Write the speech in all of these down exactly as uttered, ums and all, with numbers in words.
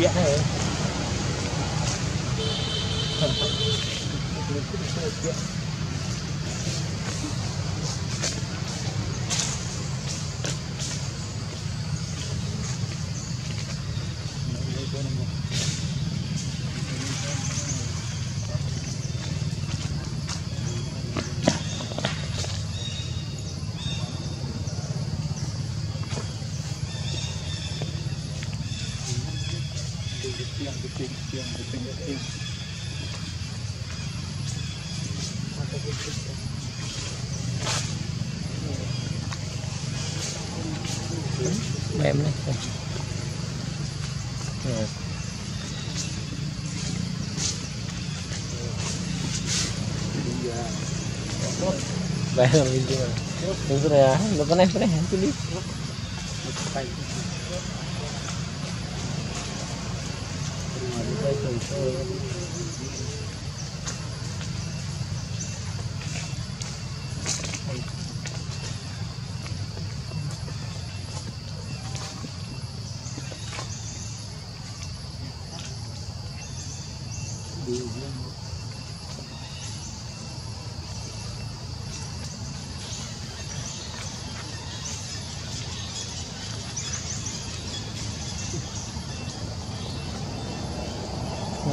tiện này. Mềm đấy. Rồi. Baik lah gitu. Terus ya, lepas naik pernah hantu nih.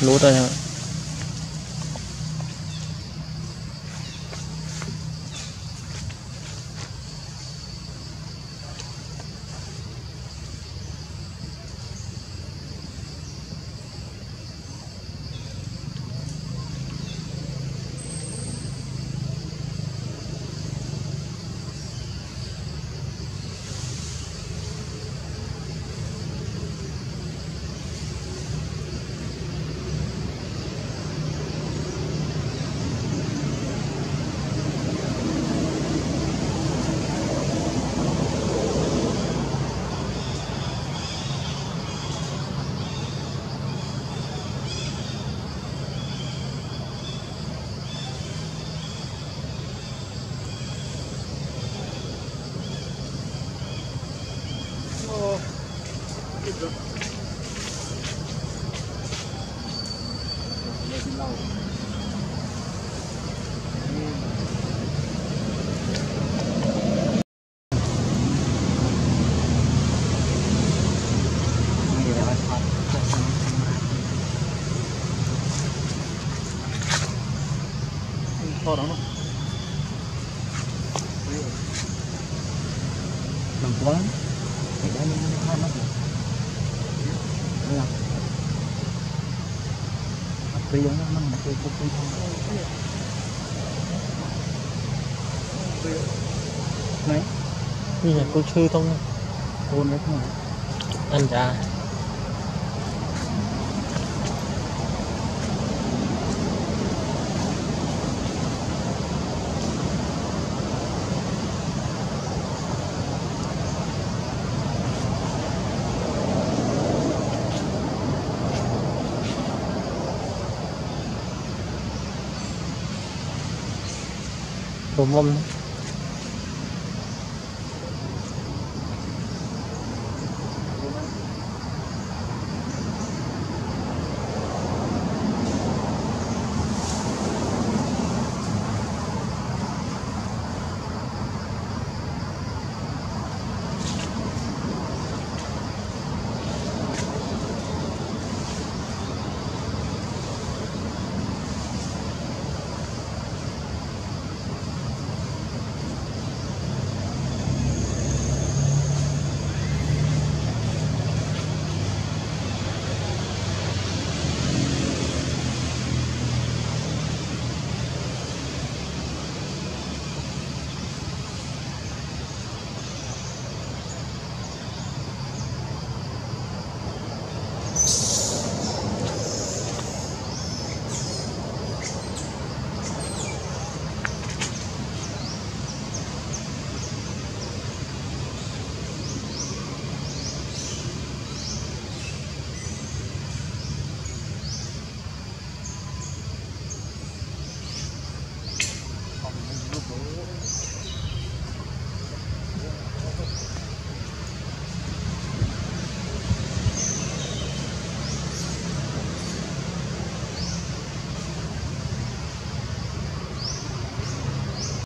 Lút rồi hả? Hãy subscribe cho kênh Ghiền Mì Gõ để không bỏ lỡ Keep going. Let it low. Thôi đó nó nằm quá thì đã lên hai mắt rồi, đây là tuy nó nằm một cái cục không này, như là cô sư thông côn đấy không ạ, anh già mom.